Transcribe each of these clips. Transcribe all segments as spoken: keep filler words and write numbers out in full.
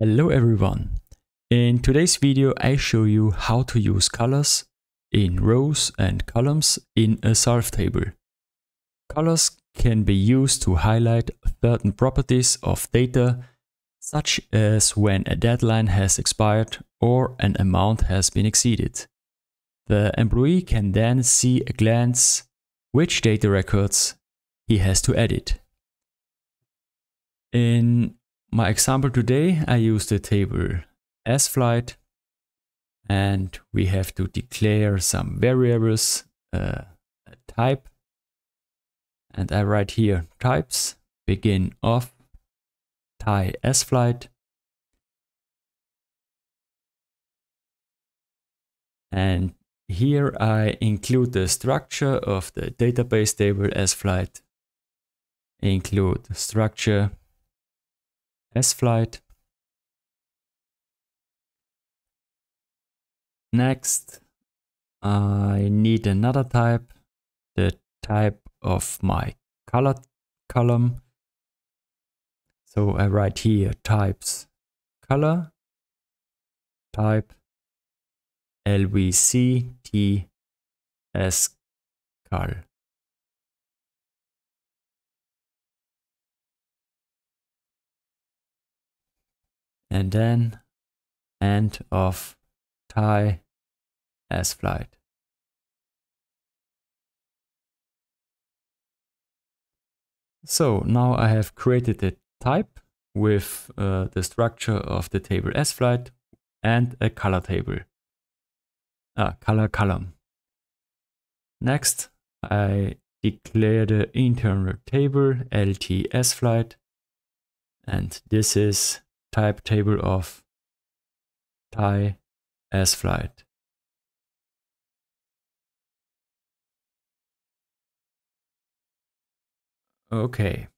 Hello everyone. In today's video I show you how to use colors in rows and columns in a SALV table. Colors can be used to highlight certain properties of data, such as when a deadline has expired or an amount has been exceeded. The employee can then see at a glance which data records he has to edit. In my example today, I use the table sflight, and we have to declare some variables, uh, a type, and I write here types begin of tie sflight, and here I include the structure of the database table sflight, include structure sflight. Next, I need another type, the type of my color column. So I write here types color, type L V C T S C O L. And then end of tie as flight. So now I have created a type with uh, the structure of the table as flight and a color table, uh, color column. Next, I declare the internal table L T S flight, and this is type table of tie as flight. Okay,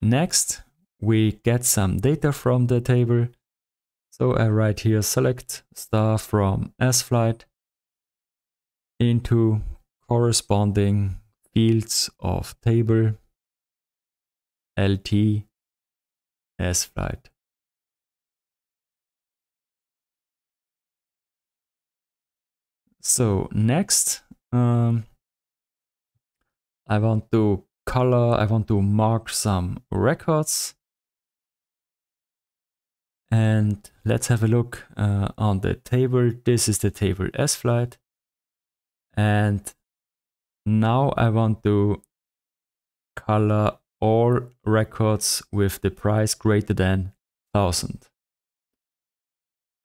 next we get some data from the table. So I write here select star from as flight into corresponding fields of table L T S flight. So next, um, I want to color, I want to mark some records. And let's have a look uh, on the table. This is the table sflight. And now I want to color all records with the price greater than one thousand.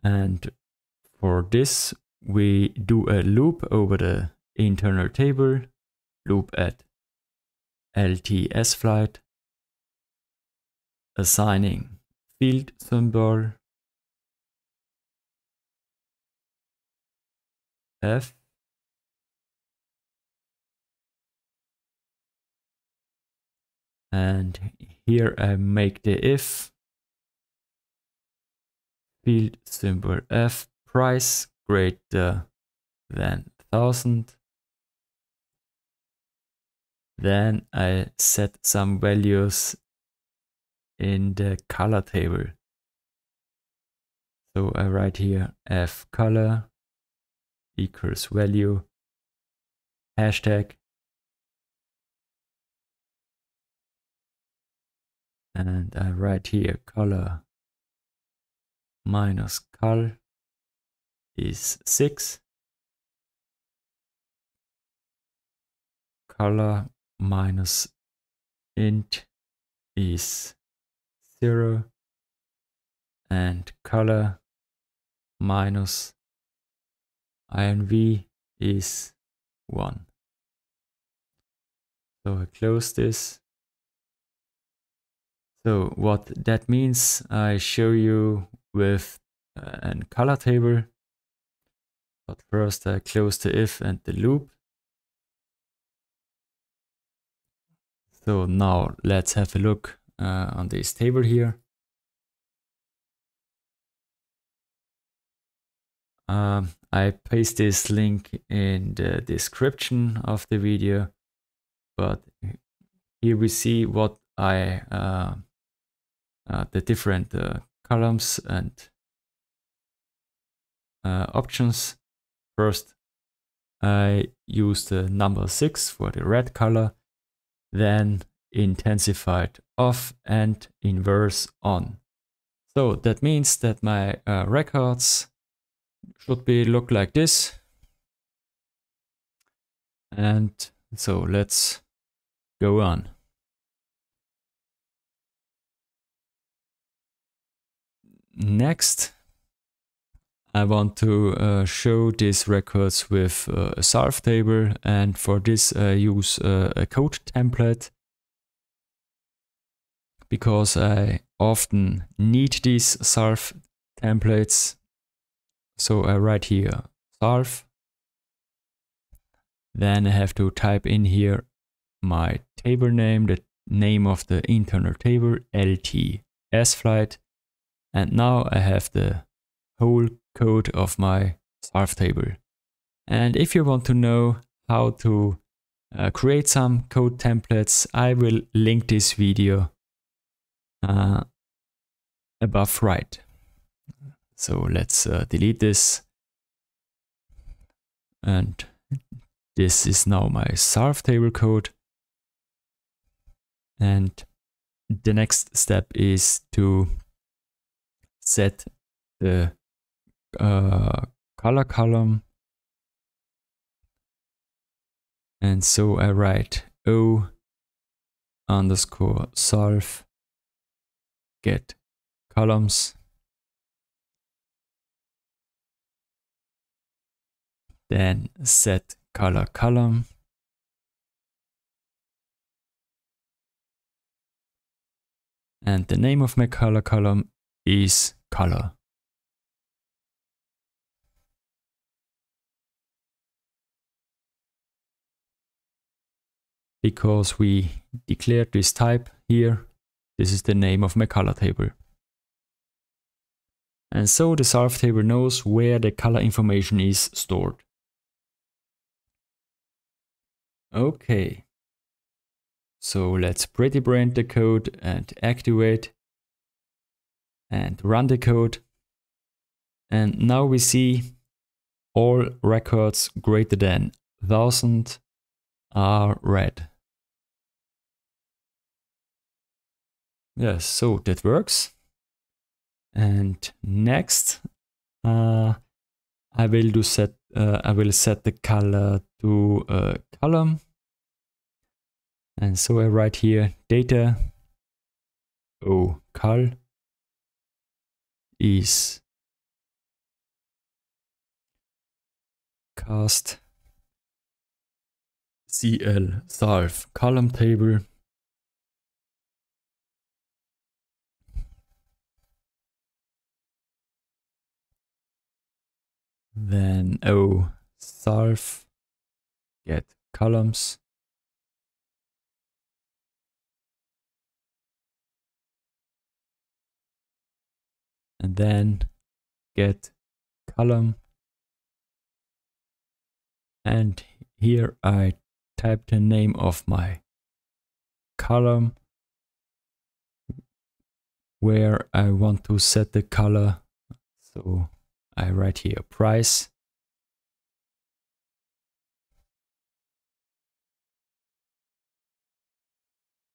And for this, we do a loop over the internal table, loop at L T S flight, assigning field symbol F, and here I make the if field symbol F price greater than one thousand. Then I set some values in the color table. So I write here F color equals value hashtag, and I write here color minus col is six, color minus int is zero, and color minus inv is one. So I close this. So what that means, I show you with a color table. But first I close the if and the loop. So now let's have a look uh, on this table here. Um, I paste this link in the description of the video, but here we see what I, uh, uh, the different uh, columns and uh, options. First, I use the number six for the red color, then intensified off and inverse on. So that means that my uh, records should be look like this. And so let's go on. Next, I want to uh, show these records with uh, a salv table, and for this I use uh, a code template, because I often need these salv templates. So I write here salv, then I have to type in here my table name, the name of the internal table, L T S flight, and now I have the whole code of my salv table. And if you want to know how to uh, create some code templates, I will link this video Uh, above right. So let's uh, delete this, and this is now my salv table code. And the next step is to set the uh, color column, and so I write O underscore salv get columns, then set color column, and the name of my color column is color. Because we declared this type here, this is the name of my color table. And so the salv table knows where the color information is stored. Okay. So let's pretty brand the code and activate and run the code. And now we see all records greater than one thousand are red. Yes, so that works. And next, uh, I will do set. Uh, I will set the color to a column, and so I write here data O col is cast C L salv column table. Then O salv get columns, and then get column, and here I type the name of my column where I want to set the color. So I write here price,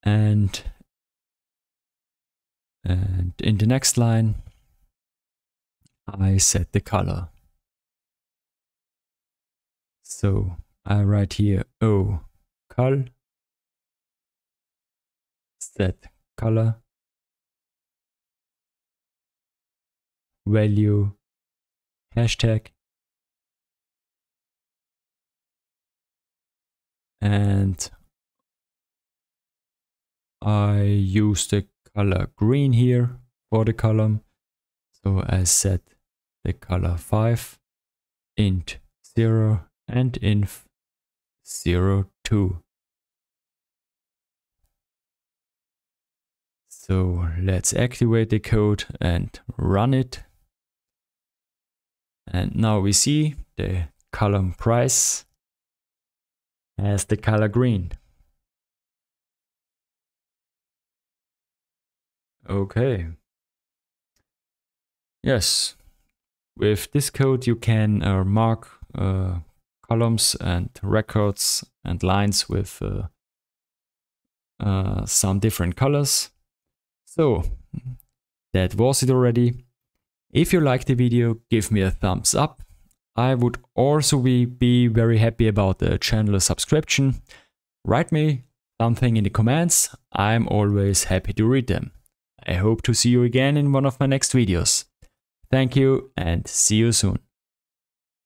and, and in the next line I set the color. So I write here O col set color value hashtag, and I use the color green here for the column, so I set the color five, int zero and inf zero two. So let's activate the code and run it. And now we see the column price has the color green. Okay. Yes, with this code you can uh, mark uh, columns and records and lines with uh, uh, some different colors. So that was it already. If you liked the video, give me a thumbs up. I would also be, be very happy about the channel subscription. Write me something in the comments. I'm always happy to read them. I hope to see you again in one of my next videos. Thank you and see you soon.